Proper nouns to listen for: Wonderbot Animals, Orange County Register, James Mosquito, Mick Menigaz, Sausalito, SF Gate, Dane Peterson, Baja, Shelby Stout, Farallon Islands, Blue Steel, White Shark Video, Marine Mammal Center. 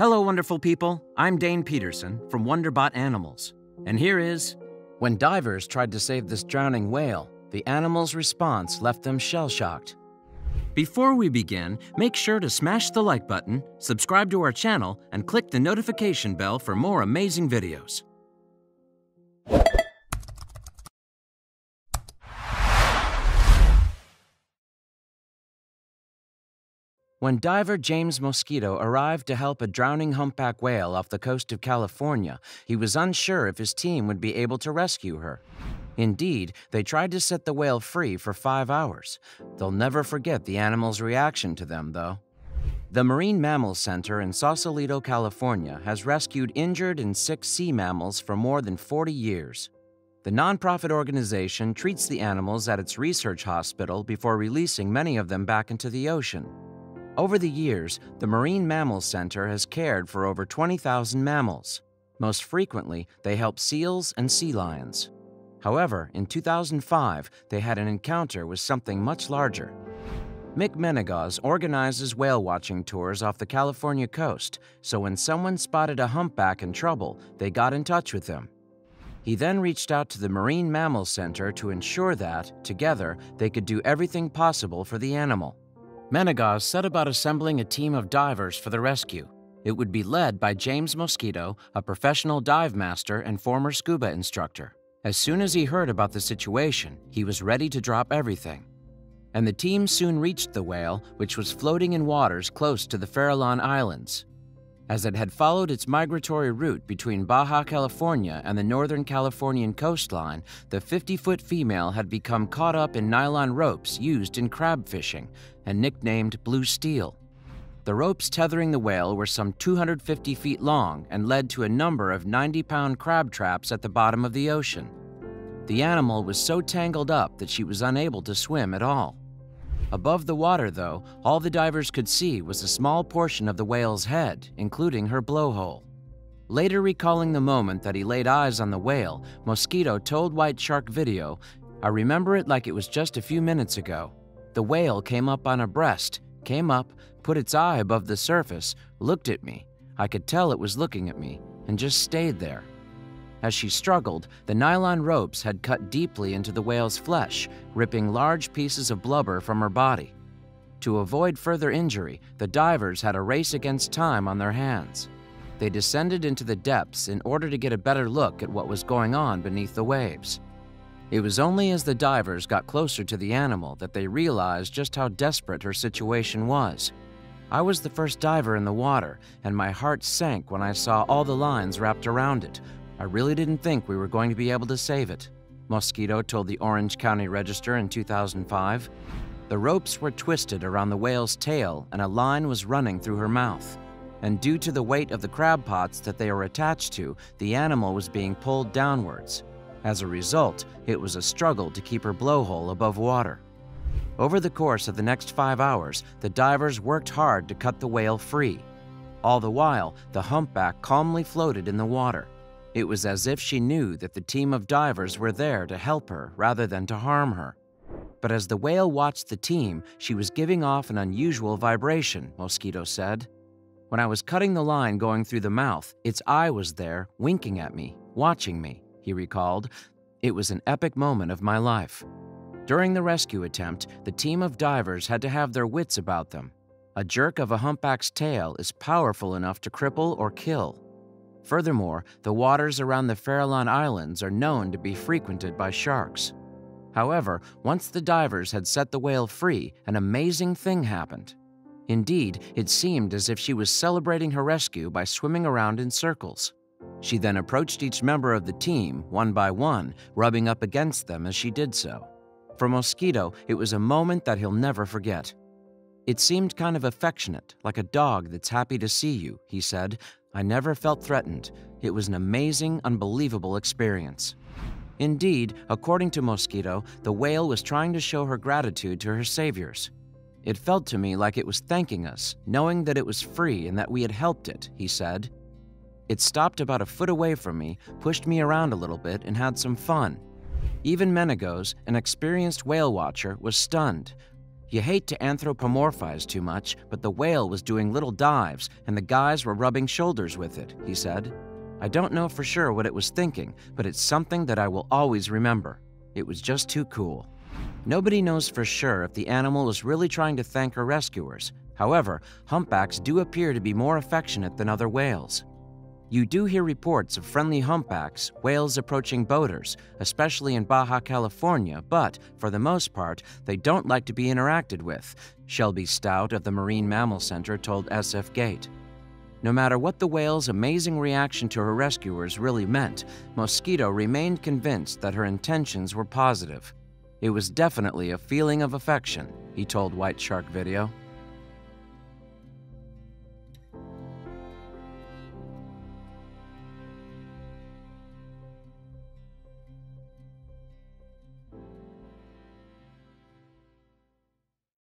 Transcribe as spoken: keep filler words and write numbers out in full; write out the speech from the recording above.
Hello, wonderful people. I'm Dane Peterson from Wonderbot Animals. And here is... When divers tried to save this drowning whale, the animal's response left them shell-shocked. Before we begin, make sure to smash the like button, subscribe to our channel, and click the notification bell for more amazing videos. When diver James Mosquito arrived to help a drowning humpback whale off the coast of California, he was unsure if his team would be able to rescue her. Indeed, they tried to set the whale free for five hours. They'll never forget the animal's reaction to them, though. The Marine Mammal Center in Sausalito, California, has rescued injured and sick sea mammals for more than forty years. The nonprofit organization treats the animals at its research hospital before releasing many of them back into the ocean. Over the years, the Marine Mammal Center has cared for over twenty thousand mammals. Most frequently, they help seals and sea lions. However, in two thousand five, they had an encounter with something much larger. Mick Menigaz organizes whale watching tours off the California coast, so when someone spotted a humpback in trouble, they got in touch with him. He then reached out to the Marine Mammal Center to ensure that, together, they could do everything possible for the animal. Menigaz set about assembling a team of divers for the rescue. It would be led by James Mosquito, a professional dive master and former scuba instructor. As soon as he heard about the situation, he was ready to drop everything. And the team soon reached the whale, which was floating in waters close to the Farallon Islands, as it had followed its migratory route between Baja, California and the northern Californian coastline. The fifty-foot female had become caught up in nylon ropes used in crab fishing and nicknamed Blue Steel. The ropes tethering the whale were some two hundred fifty feet long and led to a number of ninety-pound crab traps at the bottom of the ocean. The animal was so tangled up that she was unable to swim at all. Above the water, though, all the divers could see was a small portion of the whale's head, including her blowhole. Later, recalling the moment that he laid eyes on the whale, Mosquito told White Shark Video, "I remember it like it was just a few minutes ago. The whale came up on a breast, came up, put its eye above the surface, looked at me. I could tell it was looking at me, and just stayed there." As she struggled, the nylon ropes had cut deeply into the whale's flesh, ripping large pieces of blubber from her body. To avoid further injury, the divers had a race against time on their hands. They descended into the depths in order to get a better look at what was going on beneath the waves. It was only as the divers got closer to the animal that they realized just how desperate her situation was. "I was the first diver in the water, and my heart sank when I saw all the lines wrapped around it. I really didn't think we were going to be able to save it," Mosquito told the Orange County Register in two thousand five. The ropes were twisted around the whale's tail and a line was running through her mouth. And due to the weight of the crab pots that they were attached to, the animal was being pulled downwards. As a result, it was a struggle to keep her blowhole above water. Over the course of the next five hours, the divers worked hard to cut the whale free. All the while, the humpback calmly floated in the water. It was as if she knew that the team of divers were there to help her rather than to harm her. But as the whale watched the team, she was giving off an unusual vibration, Mosquito said. "When I was cutting the line going through the mouth, its eye was there, winking at me, watching me," he recalled. "It was an epic moment of my life." During the rescue attempt, the team of divers had to have their wits about them. A jerk of a humpback's tail is powerful enough to cripple or kill. Furthermore, the waters around the Farallon Islands are known to be frequented by sharks. However, once the divers had set the whale free, an amazing thing happened. Indeed, it seemed as if she was celebrating her rescue by swimming around in circles. She then approached each member of the team, one by one, rubbing up against them as she did so. For Mosquito, it was a moment that he'll never forget. "It seemed kind of affectionate, like a dog that's happy to see you," he said. "I never felt threatened. It was an amazing, unbelievable experience." Indeed, according to Mosquito, the whale was trying to show her gratitude to her saviors. "It felt to me like it was thanking us, knowing that it was free and that we had helped it," he said. "It stopped about a foot away from me, pushed me around a little bit, and had some fun." Even Menigaz, an experienced whale watcher, was stunned. You hate to anthropomorphize too much, but the whale was doing little dives and the guys were rubbing shoulders with it, he said. I don't know for sure what it was thinking, but it's something that I will always remember. It was just too cool. Nobody knows for sure if the animal was really trying to thank her rescuers. However, humpbacks do appear to be more affectionate than other whales. You do hear reports of friendly humpbacks, whales approaching boaters, especially in Baja, California, but, for the most part, they don't like to be interacted with, Shelby Stout of the Marine Mammal Center told S F Gate. No matter what the whale's amazing reaction to her rescuers really meant, Mosquito remained convinced that her intentions were positive. It was definitely a feeling of affection, he told White Shark Video.